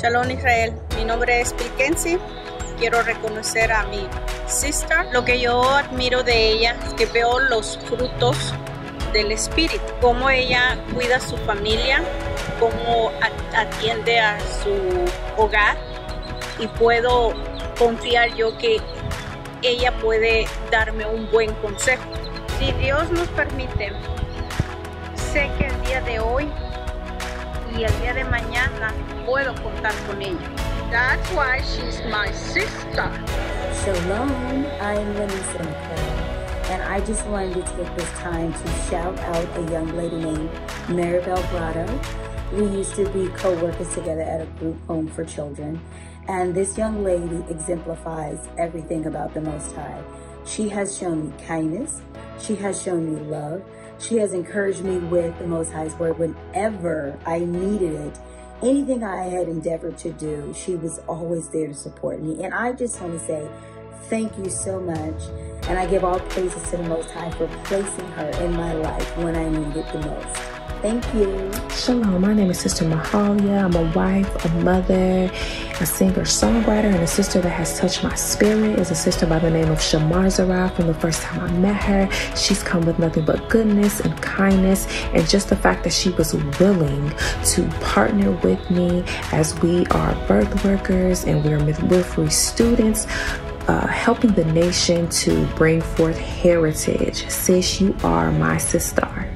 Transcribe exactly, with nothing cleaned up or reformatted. Shalom Israel, mi nombre es Pikensi. Quiero reconocer a mi sister. Lo que yo admiro de ella es que veo los frutos del espíritu, cómo ella cuida a su familia, cómo atiende a su hogar, y puedo confiar yo que ella puede darme un buen consejo. Si Dios nos permite, sé que el día de hoy y el día de mañana puedo contar con ella. That's why she's my sister. Shalom, I'm Lenise M K, and I just wanted to take this time to shout out a young lady named Maribel Brado. We used to be co-workers together at a group home for children, and this young lady exemplifies everything about the Most High. She has shown me kindness, she has shown me love, she has encouraged me with the Most High's word whenever I needed it. Anything I had endeavored to do, she was always there to support me. And I just want to say thank you so much. And I give all praises to the Most High for placing her in my life when I need it the most. Thank you. Shalom, my name is Sister Mahalia. I'm a wife, a mother, a singer, songwriter, and a sister that has touched my spirit is a sister by the name of Shamar Zarah. From the first time I met her, she's come with nothing but goodness and kindness, and just the fact that she was willing to partner with me as we are birth workers and we're midwifery students, Uh, helping the nation to bring forth heritage. Sis, you are my sister.